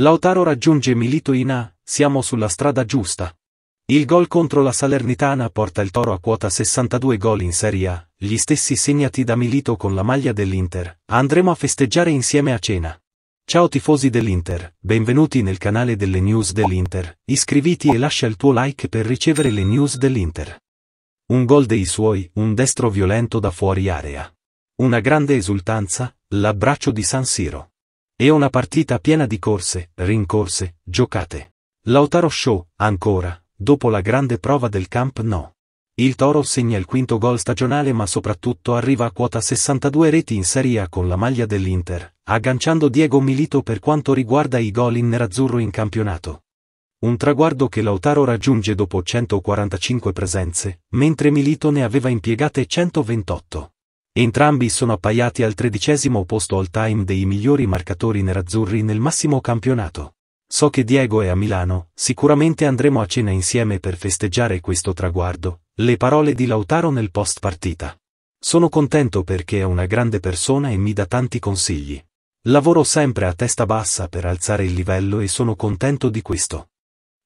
Lautaro raggiunge Milito in A, siamo sulla strada giusta. Il gol contro la Salernitana porta il Toro a quota 62 gol in Serie A, gli stessi segnati da Milito con la maglia dell'Inter. Andremo a festeggiare insieme a cena. Ciao tifosi dell'Inter, benvenuti nel canale delle news dell'Inter, iscriviti e lascia il tuo like per ricevere le news dell'Inter. Un gol dei suoi, un destro violento da fuori area. Una grande esultanza, l'abbraccio di San Siro. E una partita piena di corse, rincorse, giocate. Lautaro Show, ancora, dopo la grande prova del Camp Nou. Il Toro segna il quinto gol stagionale ma soprattutto arriva a quota 62 reti in Serie A con la maglia dell'Inter, agganciando Diego Milito per quanto riguarda i gol in nerazzurro in campionato. Un traguardo che Lautaro raggiunge dopo 145 presenze, mentre Milito ne aveva impiegate 128. Entrambi sono appaiati al 13° posto all-time dei migliori marcatori nerazzurri nel massimo campionato. So che Diego è a Milano, sicuramente andremo a cena insieme per festeggiare questo traguardo. Le parole di Lautaro nel post partita. Sono contento perché è una grande persona e mi dà tanti consigli. Lavoro sempre a testa bassa per alzare il livello e sono contento di questo.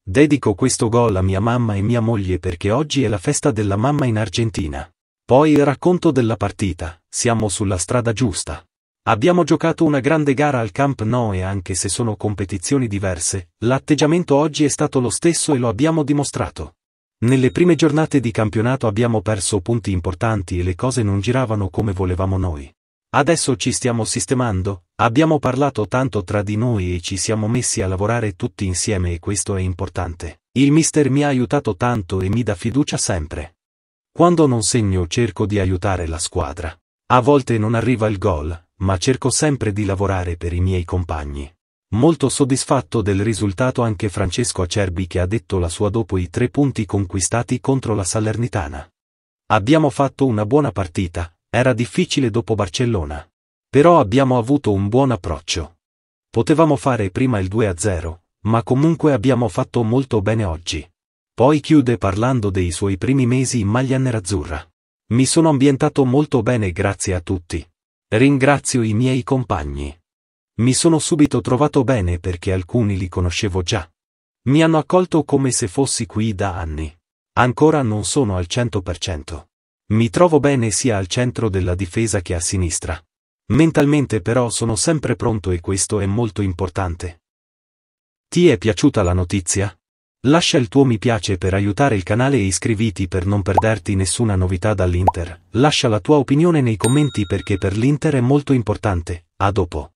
Dedico questo gol a mia mamma e mia moglie perché oggi è la festa della mamma in Argentina. Poi il racconto della partita, siamo sulla strada giusta. Abbiamo giocato una grande gara al Camp Nou e anche se sono competizioni diverse, l'atteggiamento oggi è stato lo stesso e lo abbiamo dimostrato. Nelle prime giornate di campionato abbiamo perso punti importanti e le cose non giravano come volevamo noi. Adesso ci stiamo sistemando, abbiamo parlato tanto tra di noi e ci siamo messi a lavorare tutti insieme e questo è importante. Il mister mi ha aiutato tanto e mi dà fiducia sempre. Quando non segno cerco di aiutare la squadra. A volte non arriva il gol, ma cerco sempre di lavorare per i miei compagni. Molto soddisfatto del risultato anche Francesco Acerbi che ha detto la sua dopo i 3 punti conquistati contro la Salernitana. Abbiamo fatto una buona partita, era difficile dopo Barcellona. Però abbiamo avuto un buon approccio. Potevamo fare prima il 2-0, ma comunque abbiamo fatto molto bene oggi. Poi chiude parlando dei suoi primi mesi in maglia nerazzurra. Mi sono ambientato molto bene grazie a tutti. Ringrazio i miei compagni. Mi sono subito trovato bene perché alcuni li conoscevo già. Mi hanno accolto come se fossi qui da anni. Ancora non sono al 100%. Mi trovo bene sia al centro della difesa che a sinistra. Mentalmente però sono sempre pronto e questo è molto importante. Ti è piaciuta la notizia? Lascia il tuo mi piace per aiutare il canale e iscriviti per non perderti nessuna novità dall'Inter. Lascia la tua opinione nei commenti perché per l'Inter è molto importante. A dopo.